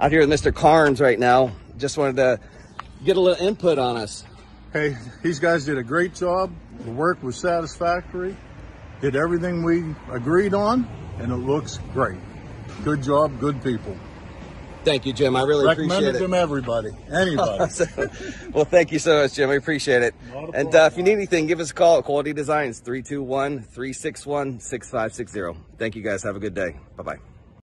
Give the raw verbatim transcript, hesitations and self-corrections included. out here with Mister Karns right now. Just wanted to get a little input on us. Hey, these guys did a great job. The work was satisfactory. Did everything we agreed on, and it looks great. Good job, good people. Thank you, Jim. I really appreciate it. Recommended them everybody, anybody. Well, thank you so much, Jim. I appreciate it. And uh, if you need anything, give us a call at Quality Designs, three two one, three six one, six five six zero. Thank you, guys. Have a good day. Bye-bye.